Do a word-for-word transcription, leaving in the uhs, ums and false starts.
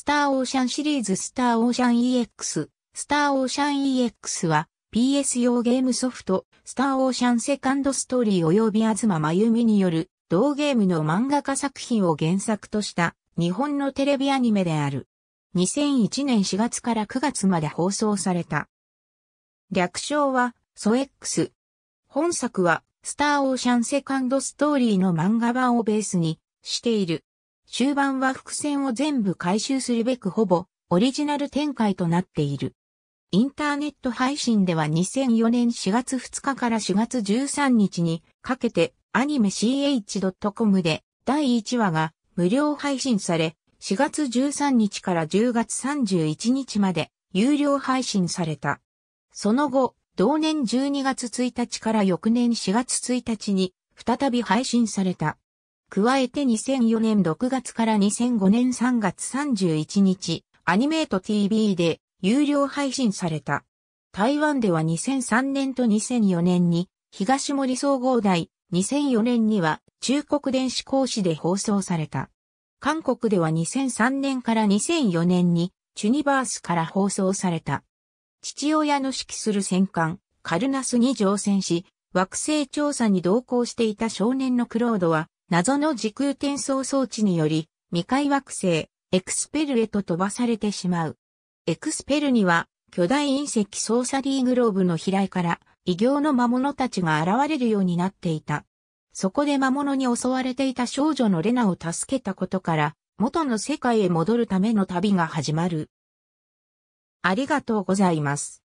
スターオーシャンシリーズスターオーシャン イーエックス。スターオーシャン イーエックス は ピーエス 用ゲームソフトスターオーシャンセカンドストーリー及び東真弓による同ゲームの漫画化作品を原作とした日本のテレビアニメである。にせんいちねんしがつからくがつまで放送された。略称はソエックス。本作はスターオーシャンセカンドストーリーの漫画版をベースにしている。終盤は伏線を全部回収するべくほぼオリジナル展開となっている。インターネット配信ではにせんよねんしがつふつかからしがつじゅうさんにちにかけてアニメ シーエイチドットコム でだいいちわが無料配信されしがつじゅうさんにちからじゅうがつさんじゅういちにちまで有料配信された。その後、同年じゅうにがつついたちから翌年しがつついたちに再び配信された。加えてにせんよねんろくがつからにせんごねんさんがつさんじゅういちにち、アニメート ティーブイ で有料配信された。台湾ではにせんさんねんとにせんよねんに東森総合台、にせんよねんには中国電子公視で放送された。韓国ではにせんさんねんからにせんよねんにチュニバースから放送された。父親の指揮する戦艦、カルナスに乗船し、惑星調査に同行していた少年のクロードは、謎の時空転送装置により、未開惑星、エクスペルへと飛ばされてしまう。エクスペルには、巨大隕石ソーサリーグローブの飛来から、異形の魔物たちが現れるようになっていた。そこで魔物に襲われていた少女のレナを助けたことから、元の世界へ戻るための旅が始まる。ありがとうございます。